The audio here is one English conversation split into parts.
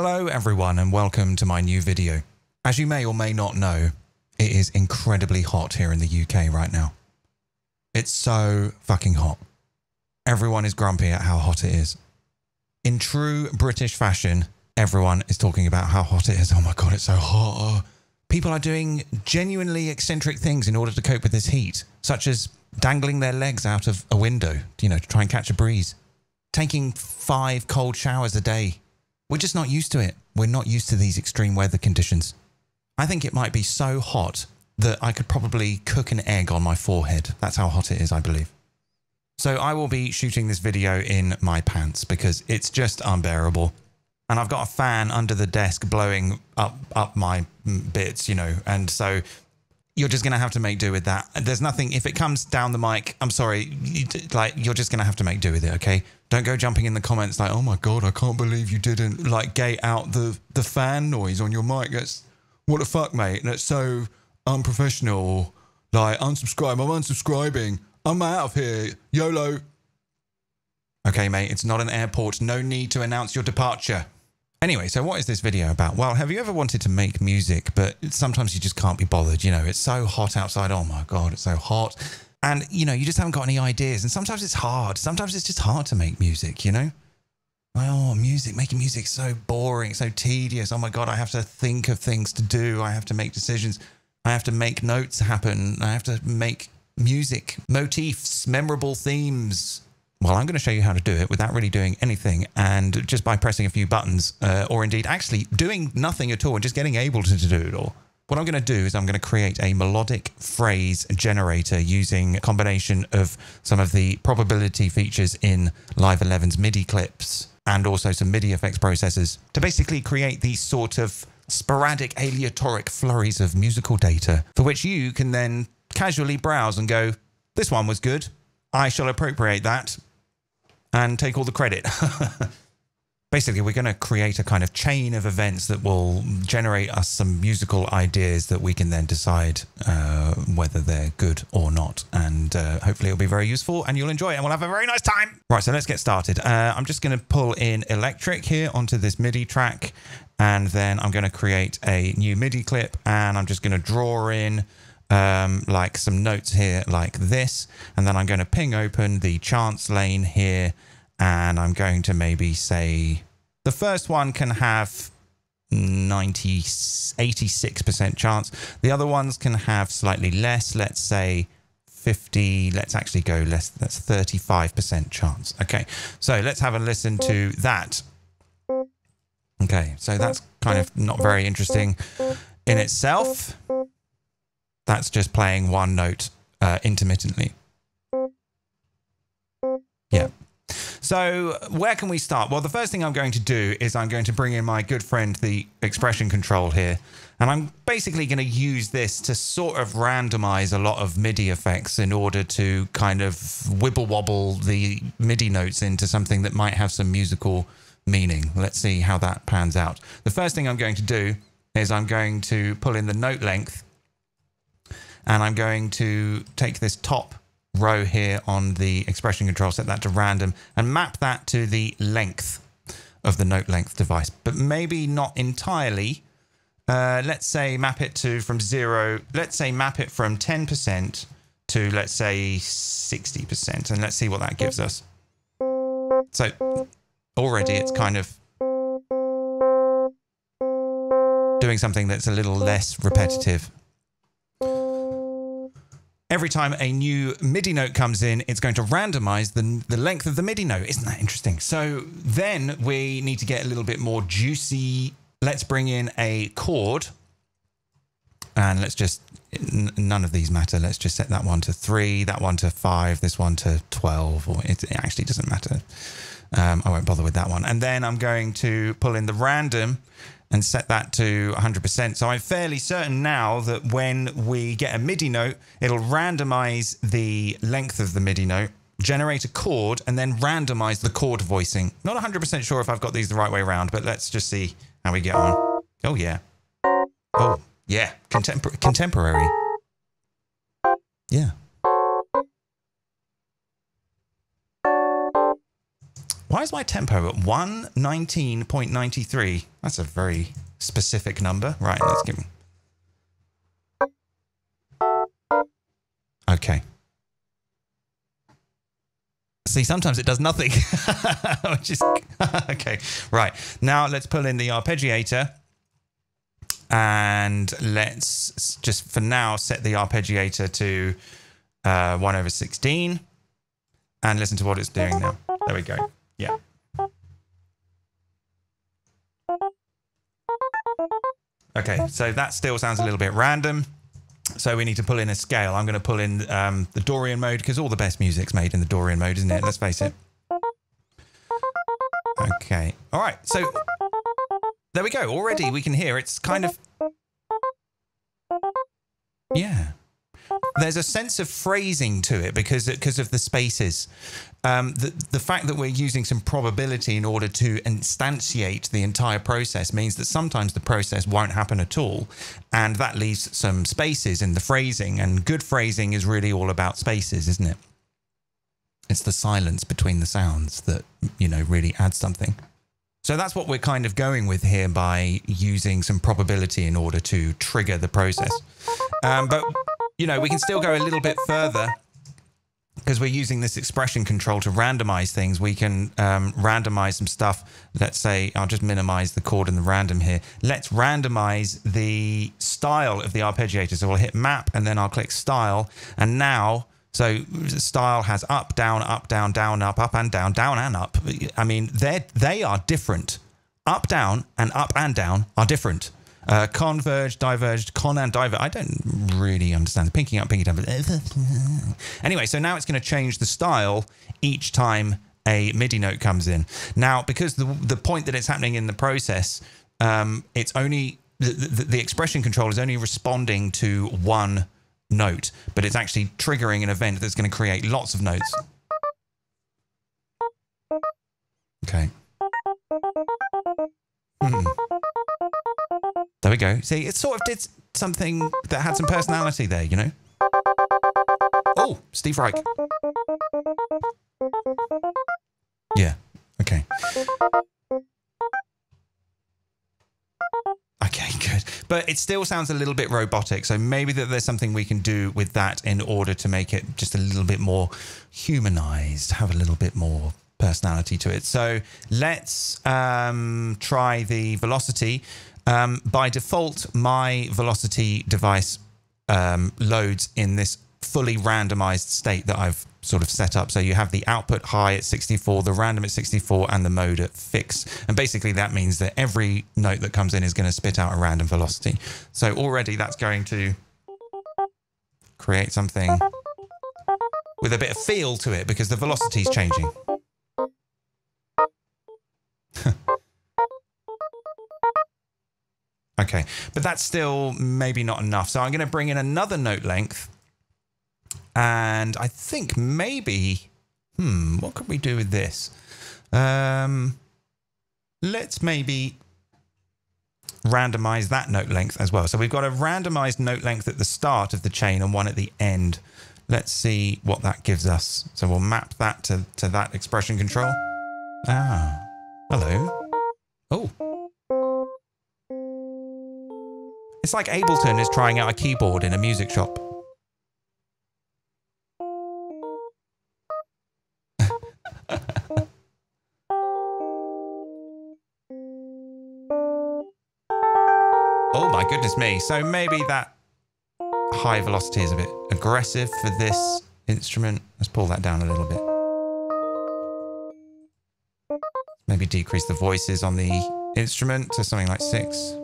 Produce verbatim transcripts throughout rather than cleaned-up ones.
Hello everyone and welcome to my new video. As you may or may not know, it is incredibly hot here in the U K right now. It's so fucking hot. Everyone is grumpy at how hot it is. In true British fashion, everyone is talking about how hot it is. Oh my God, it's so hot. People are doing genuinely eccentric things in order to cope with this heat, such as dangling their legs out of a window, you know, to try and catch a breeze. Taking five cold showers a day. We're just not used to it. We're not used to these extreme weather conditions. I think it might be so hot that I could probably cook an egg on my forehead. That's how hot it is, I believe. So I will be shooting this video in my pants because it's just unbearable. And I've got a fan under the desk blowing up, up my bits, you know, and so you're just going to have to make do with that. There's nothing, if it comes down the mic, I'm sorry, you, like, you're just going to have to make do with it, okay? Don't go jumping in the comments like, oh my God, I can't believe you didn't, like, gate out the, the fan noise on your mic. That's, what the fuck, mate? That's so unprofessional. Like, unsubscribe, I'm unsubscribing. I'm out of here, YOLO. Okay, mate, it's not an airport. No need to announce your departure. Anyway, so what is this video about? Well, have you ever wanted to make music, but sometimes you just can't be bothered? You know, it's so hot outside. Oh my God, it's so hot. And, you know, you just haven't got any ideas. And sometimes it's hard. Sometimes it's just hard to make music, you know? Oh, music, making music is so boring, so tedious. Oh my God, I have to think of things to do. I have to make decisions. I have to make notes happen. I have to make music, motifs, memorable themes. Well, I'm going to show you how to do it without really doing anything and just by pressing a few buttons uh, or indeed actually doing nothing at all and just getting able to do it all. What I'm going to do is I'm going to create a melodic phrase generator using a combination of some of the probability features in Live eleven's MIDI clips and also some MIDI effects processors to basically create these sort of sporadic aleatoric flurries of musical data for which you can then casually browse and go, this one was good. I shall appropriate that and take all the credit. Basically, we're going to create a kind of chain of events that will generate us some musical ideas that we can then decide uh, whether they're good or not. And uh, hopefully it'll be very useful and you'll enjoy it and we'll have a very nice time. Right, so let's get started. Uh, I'm just going to pull in electric here onto this MIDI track. And then I'm going to create a new MIDI clip and I'm just going to draw in Um, like some notes here like this, and then I'm going to ping open the chance lane here and I'm going to maybe say the first one can have ninety, eighty-six percent chance. The other ones can have slightly less, let's say fifty, let's actually go less, that's thirty-five percent chance. Okay, so let's have a listen to that. Okay, so that's kind of not very interesting in itself. That's just playing one note uh, intermittently. Yeah. So where can we start? Well, the first thing I'm going to do is I'm going to bring in my good friend, the expression control here. And I'm basically going to use this to sort of randomize a lot of MIDI effects in order to kind of wibble wobble the MIDI notes into something that might have some musical meaning. Let's see how that pans out. The first thing I'm going to do is I'm going to pull in the note length. And I'm going to take this top row here on the expression control, set that to random, and map that to the length of the note length device, but maybe not entirely. Uh, let's say map it to from zero, let's say map it from ten percent to, let's say, sixty percent, and let's see what that gives us. So already it's kind of doing something that's a little less repetitive. Every time a new MIDI note comes in, it's going to randomize the, the length of the MIDI note. Isn't that interesting? So then we need to get a little bit more juicy. Let's bring in a chord. And let's just, n none of these matter. Let's just set that one to three, that one to five, this one to twelve, or it, it actually doesn't matter. Um, I won't bother with that one. And then I'm going to pull in the random and set that to one hundred percent. So I'm fairly certain now that when we get a MIDI note, it'll randomize the length of the MIDI note, generate a chord, and then randomize the chord voicing. Not one hundred percent sure if I've got these the right way around, but let's just see how we get on. Oh, yeah. Oh, yeah. Contempor- contemporary. Yeah. Why is my tempo at one nineteen point nine three? That's a very specific number. Right, let's give him. Okay. See, sometimes it does nothing. Which is okay. Right, now let's pull in the arpeggiator. And let's just for now set the arpeggiator to uh, one over sixteen. And listen to what it's doing now. There we go. Yeah. Okay, so that still sounds a little bit random. So we need to pull in a scale. I'm going to pull in um, the Dorian mode, because all the best music's made in the Dorian mode, isn't it? Let's face it. Okay. All right. So there we go. Already we can hear it's kind of... Yeah. There's a sense of phrasing to it because, because of the spaces. Um, the, the fact that we're using some probability in order to instantiate the entire process means that sometimes the process won't happen at all. And that leaves some spaces in the phrasing. And good phrasing is really all about spaces, isn't it? It's the silence between the sounds that, you know, really adds something. So that's what we're kind of going with here by using some probability in order to trigger the process. Um, but... You know, we can still go a little bit further because we're using this expression control to randomize things. We can um, randomize some stuff. Let's say I'll just minimize the chord and the random here. Let's randomize the style of the arpeggiator. So we'll hit map and then I'll click style. And now, so style has up, down, up, down, down, up, up and down, down and up. I mean, they they are different. Up, down and up and down are different. Uh, converged, diverged, con and diverged. I don't really understand. Pinking up, pinking down. Anyway, so now it's going to change the style each time a MIDI note comes in. Now, because the, the point that it's happening in the process, um, it's only, the, the, the expression control is only responding to one note, but it's actually triggering an event that's going to create lots of notes. Okay. Hmm. There we go. See, it sort of did something that had some personality there, you know? Oh, Steve Reich. Yeah, okay. Okay, good. But it still sounds a little bit robotic, so maybe that there's something we can do with that in order to make it just a little bit more humanized, have a little bit more personality to it. So let's um, try the velocity. Um, by default, my velocity device um, loads in this fully randomized state that I've sort of set up. So you have the output high at sixty-four, the random at sixty-four, and the mode at fix. And basically that means that every note that comes in is going to spit out a random velocity. So already that's going to create something with a bit of feel to it because the velocity is changing. Okay, but that's still maybe not enough. So I'm going to bring in another note length. And I think maybe, hmm, what could we do with this? Um, let's maybe randomize that note length as well. So we've got a randomized note length at the start of the chain and one at the end. Let's see what that gives us. So we'll map that to, to that expression control. Ah, hello. Oh. It's like Ableton is trying out a keyboard in a music shop. Oh my goodness me. So maybe that high velocity is a bit aggressive for this instrument. Let's pull that down a little bit. Maybe decrease the voices on the instrument to something like six.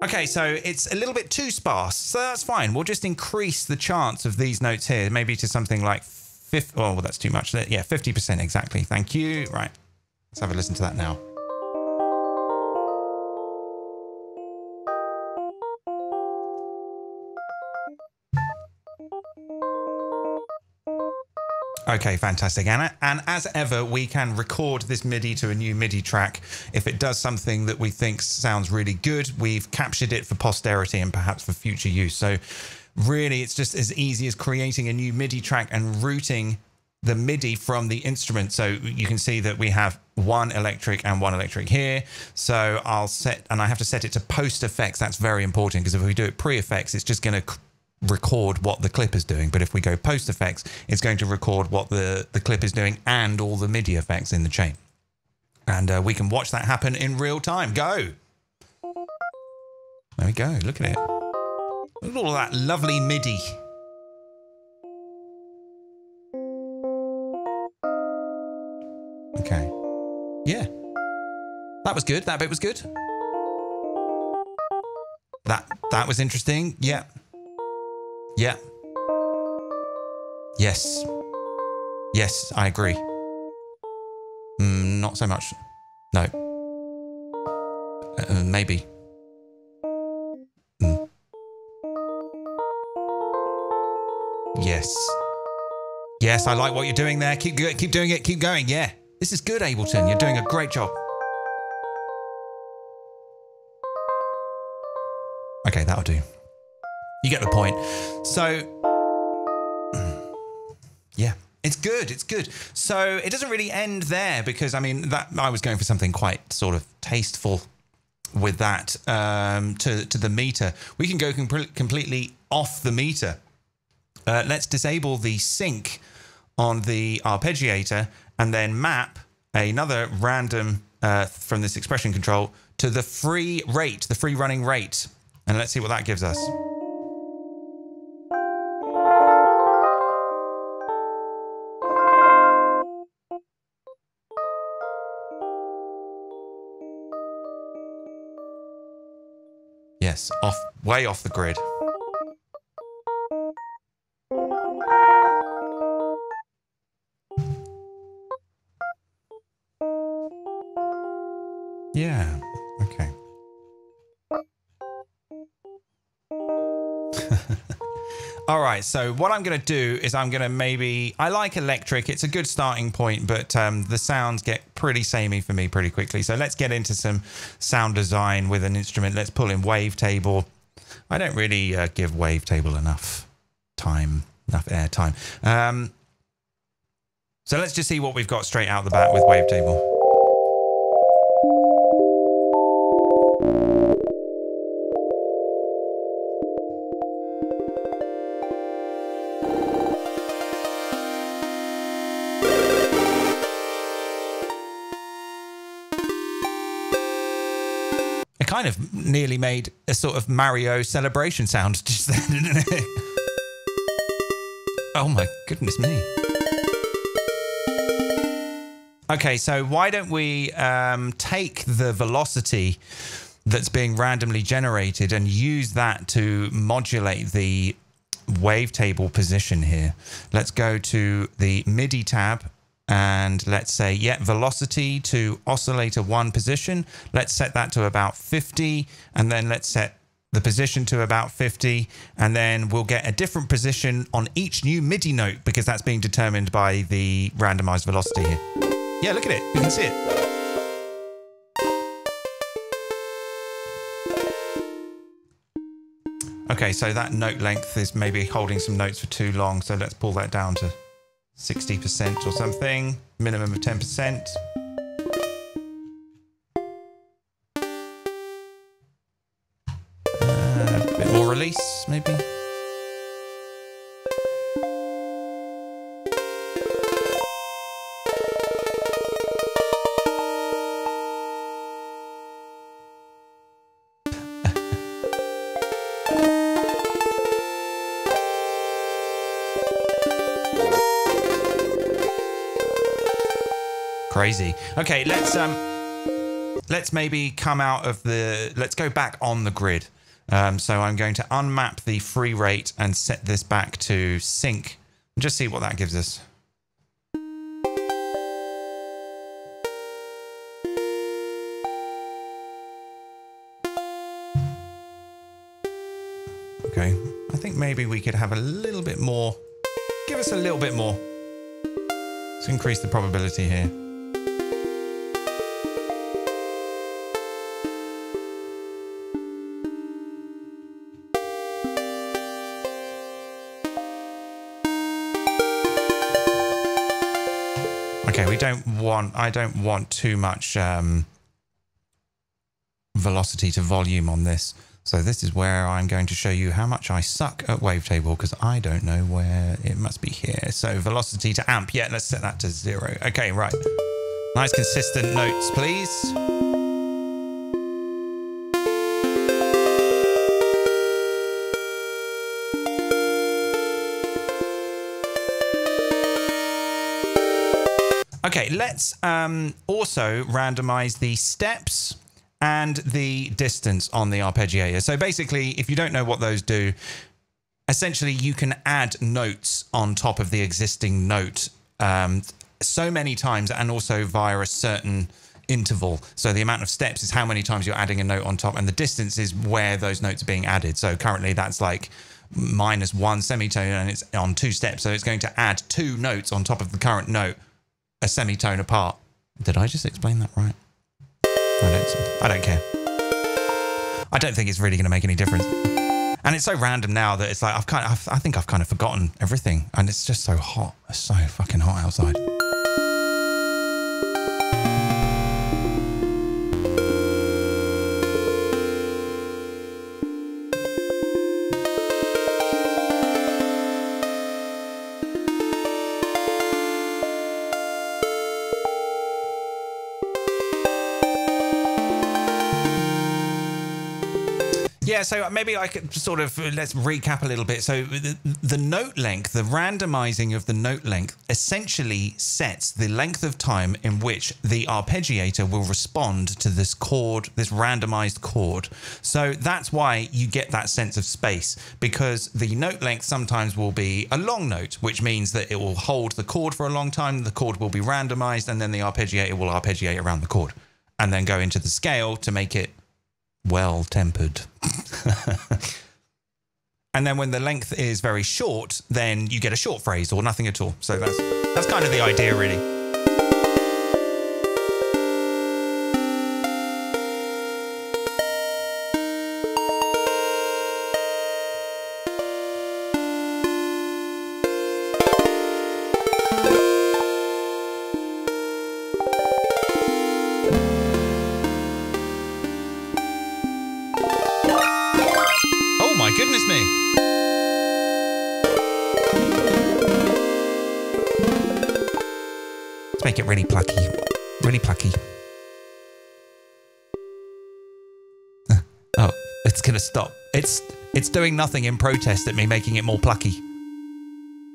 Okay, so it's a little bit too sparse, so that's fine. We'll just increase the chance of these notes here, maybe to something like fifty. Oh, well, that's too much. Yeah, fifty percent exactly. Thank you. Right, let's have a listen to that now. Okay, fantastic, Anna. And as ever, we can record this MIDI to a new MIDI track. If it does something that we think sounds really good, we've captured it for posterity and perhaps for future use. So really, it's just as easy as creating a new MIDI track and routing the MIDI from the instrument. So you can see that we have one electric and one electric here. So I'll set, and I have to set it to post effects. That's very important, because if we do it pre effects, it's just going to record what the clip is doing. But if we go post effects, it's going to record what the, the clip is doing and all the MIDI effects in the chain. And uh, we can watch that happen in real time. Go. There we go. Look at it. Look at all that lovely MIDI. Okay. Yeah. That was good. That bit was good. That that was interesting. Yeah. Yeah. Yes. Yes, I agree. Mm, not so much. No. Uh, maybe. Mm. Yes. Yes, I like what you're doing there. Keep keep doing it. Keep going. Yeah. This is good, Ableton. You're doing a great job. Okay, that'll do. You get the point. So, yeah, it's good. It's good. So it doesn't really end there, because, I mean, that I was going for something quite sort of tasteful with that um, to, to the meter. We can go com completely off the meter. Uh, let's disable the sync on the arpeggiator, and then map another random uh, from this expression control to the free rate, the free running rate. And let's see what that gives us. Yes, off, way off the grid. Yeah, okay. All right, so what I'm going to do is I'm going to maybe... I like electric. It's a good starting point, but um, the sounds get pretty samey for me pretty quickly. So let's get into some sound design with an instrument. Let's pull in wavetable. I don't really uh, give wavetable enough time, enough airtime. Um, so let's just see what we've got straight out the bat with wavetable. Kind of nearly made a sort of Mario celebration sound just then, didn't it? Oh my goodness me. Okay, so why don't we um, take the velocity that's being randomly generated and use that to modulate the wavetable position here. Let's go to the MIDI tab. And let's say, yeah, velocity to oscillator one position. Let's set that to about fifty. And then let's set the position to about fifty. And then we'll get a different position on each new MIDI note, because that's being determined by the randomized velocity here. Yeah, look at it. You can see it. Okay, so that note length is maybe holding some notes for too long. So let's pull that down to sixty percent or something, minimum of ten percent. Uh, a bit more release, maybe. Crazy. Okay, let's um, let's maybe come out of the. Let's go back on the grid. Um, so I'm going to unmap the free rate and set this back to sync, and just see what that gives us. Okay, I think maybe we could have a little bit more. Give us a little bit more. Let's increase the probability here. don't want I don't want too much um, velocity to volume on this. So this is where I'm going to show you how much I suck at wavetable, because I don't know where it must be here. So velocity to amp, yeah, let's set that to zero. Okay, right. Nice consistent notes, please. Okay, let's um, also randomize the steps and the distance on the arpeggiator. So basically, if you don't know what those do, essentially you can add notes on top of the existing note um, so many times, and also via a certain interval. So the amount of steps is how many times you're adding a note on top, and the distance is where those notes are being added. So currently that's like minus one semitone, and it's on two steps. So it's going to add two notes on top of the current note, a semitone apart. Did I just explain that right? I don't, I don't care. I don't think it's really going to make any difference. And it's so random now that it's like, I've kind of, I've, I think I've kind of forgotten everything. And it's just so hot. It's so fucking hot outside. Yeah, so maybe I could sort of, let's recap a little bit. So the, the note length, the randomizing of the note length essentially sets the length of time in which the arpeggiator will respond to this chord, this randomized chord. So that's why you get that sense of space, because the note length sometimes will be a long note, which means that it will hold the chord for a long time. The chord will be randomized, and then the arpeggiator will arpeggiate around the chord and then go into the scale to make it well tempered. And then when the length is very short, then you get a short phrase or nothing at all. So that's that's kind of the idea, really. Make it really plucky, really plucky. Oh, it's gonna stop. It's it's doing nothing in protest at me making it more plucky.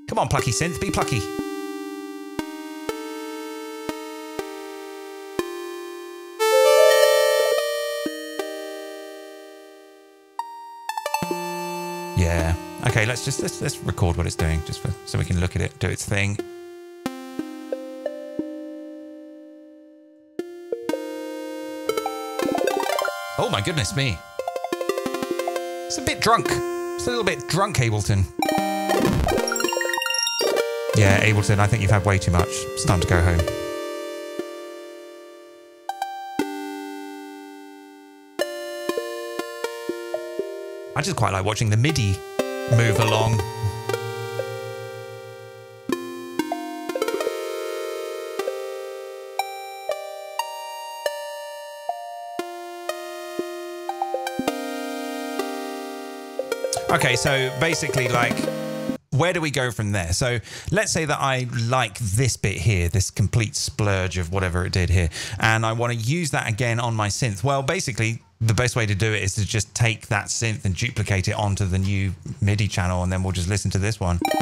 Come on, plucky synth, be plucky. Yeah. Okay, let's just let's let's record what it's doing, just for, so we can look at it, do its thing. Oh my goodness me. It's a bit drunk. It's a little bit drunk, Ableton. Yeah, Ableton, I think you've had way too much. It's time to go home. I just quite like watching the MIDI move along. Okay, so basically, like, where do we go from there? So let's say that I like this bit here, this complete splurge of whatever it did here, and I want to use that again on my synth. Well, basically, the best way to do it is to just take that synth and duplicate it onto the new MIDI channel, and then we'll just listen to this one. Or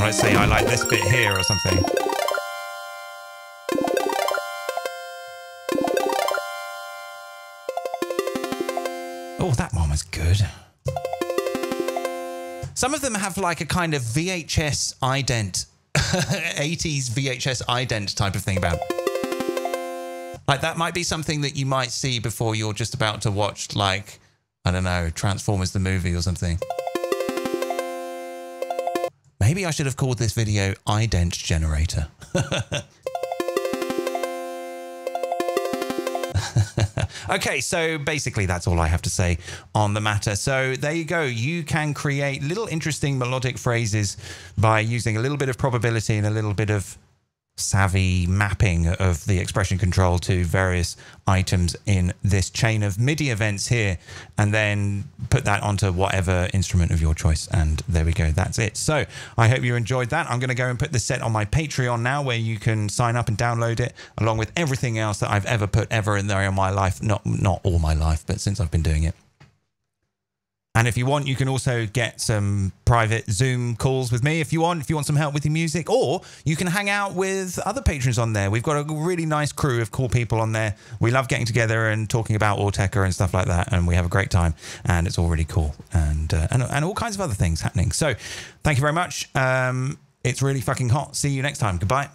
let's say I like this bit here or something. Oh, that one was good. Some of them have like a kind of V H S ident, eighties V H S ident type of thing about them. Like that might be something that you might see before you're just about to watch, like, I don't know, Transformers the movie or something. Maybe I should have called this video ident generator. Okay, so basically that's all I have to say on the matter. So there you go. You can create little interesting melodic phrases by using a little bit of probability and a little bit of savvy mapping of the expression control to various items in this chain of MIDI events here, and then put that onto whatever instrument of your choice, and there we go, that's it. So I hope you enjoyed that. I'm going to go and put this set on my Patreon now, where you can sign up and download it along with everything else that I've ever put ever in there in my life, not not all my life, but since I've been doing it. And if you want, you can also get some private Zoom calls with me if you want, if you want some help with your music, or you can hang out with other patrons on there. We've got a really nice crew of cool people on there. We love getting together and talking about Auteca and stuff like that, and we have a great time, and it's all really cool, and, uh, and, and all kinds of other things happening. So thank you very much. Um, it's really fucking hot. See you next time. Goodbye.